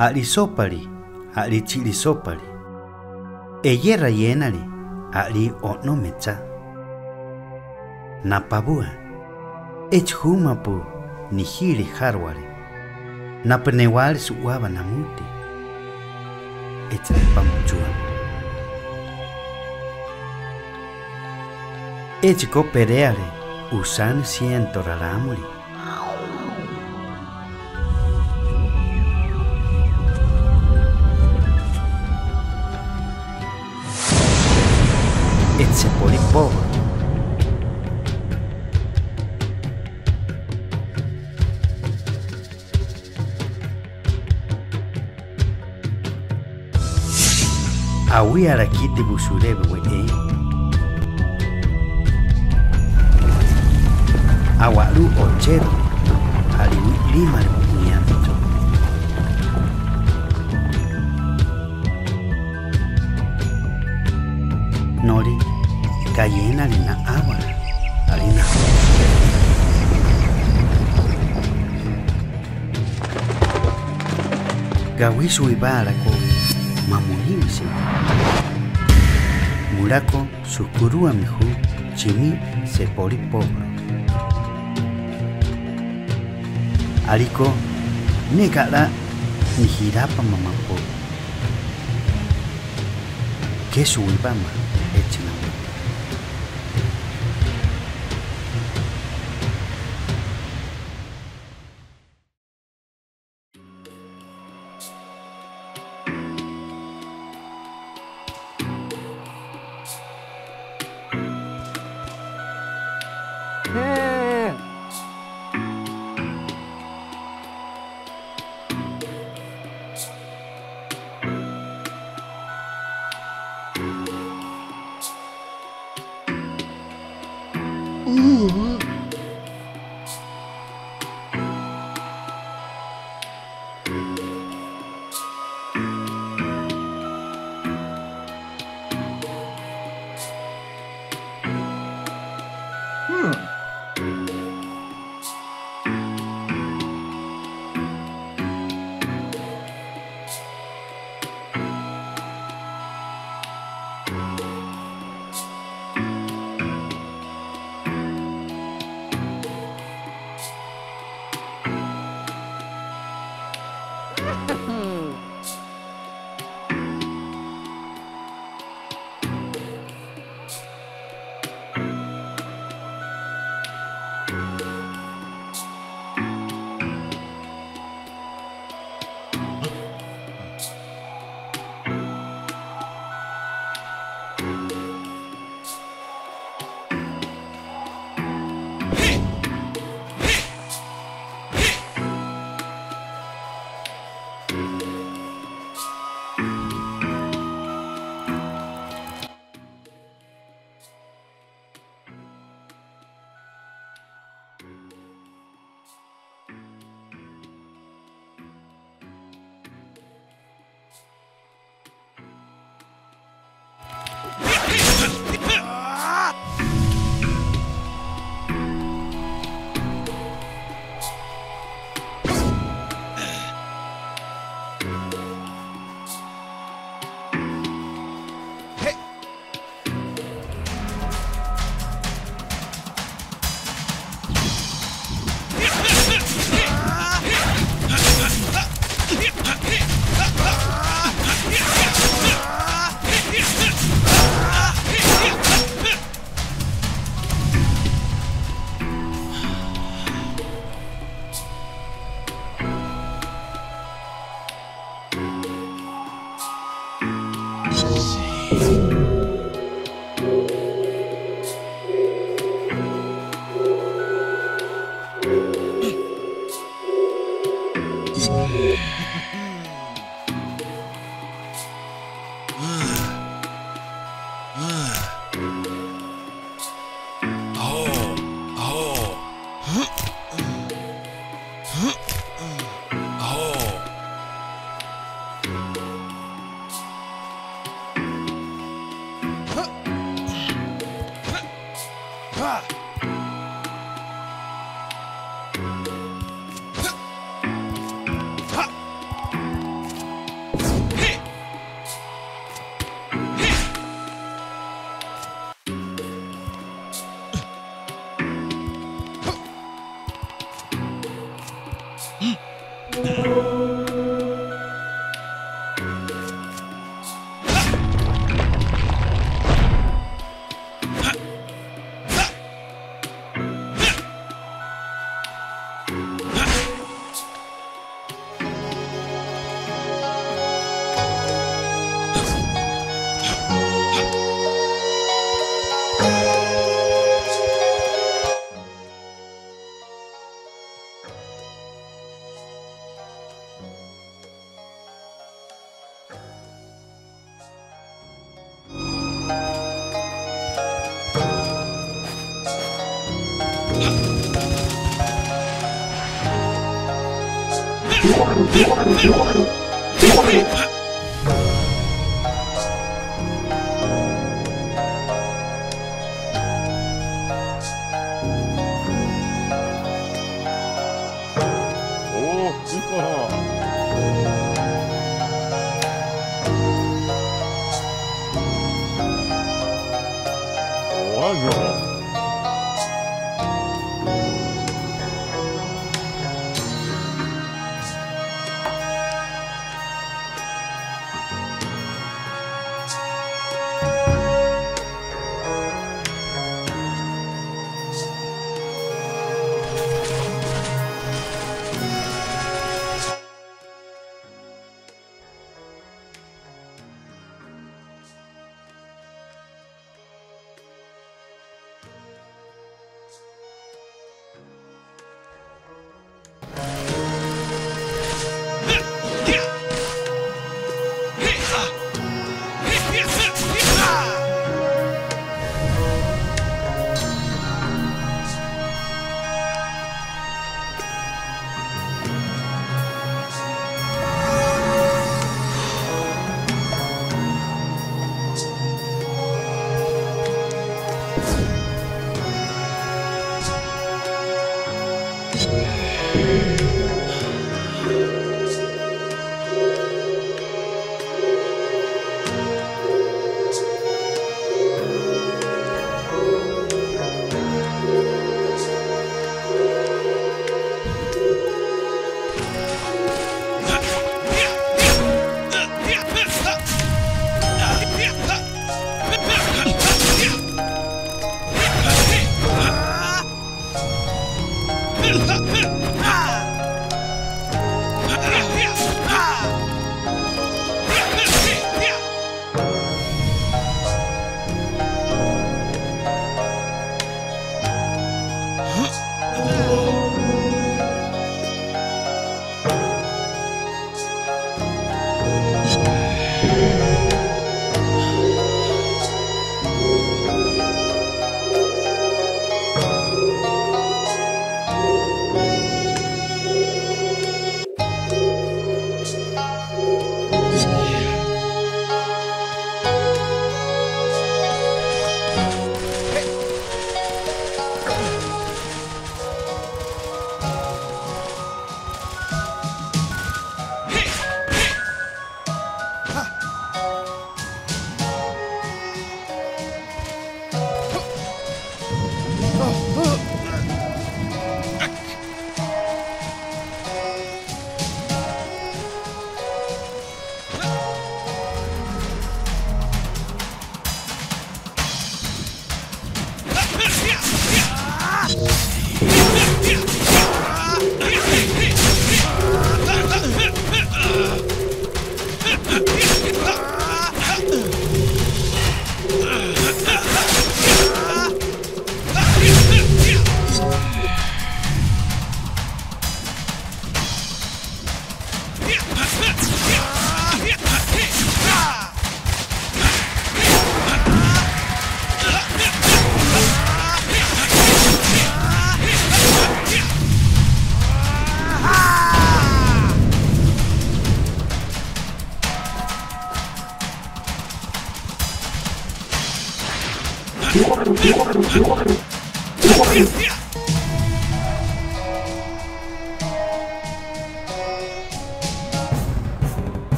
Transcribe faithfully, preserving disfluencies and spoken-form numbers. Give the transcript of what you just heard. alisopali, alichilisopali. Eyerra yenali, ali otnomecha. Napabua, echhumapu, nihili harwari. Napenewali suwaba namuti. Echapamuchuan. Echiko pereale, usan siento raramuli. Etse polipo. Awi arakiti busurebewe, eh. Agualu ochero, aliwi lima nianto. Nori, cayena lina agua, alina. Gawisu ibarako, mamuhimsi. Murako, sukurua mihu, chimi, sepori pobro. Aliko, negala, nihirapa mamapo. Que suibama, echinamo.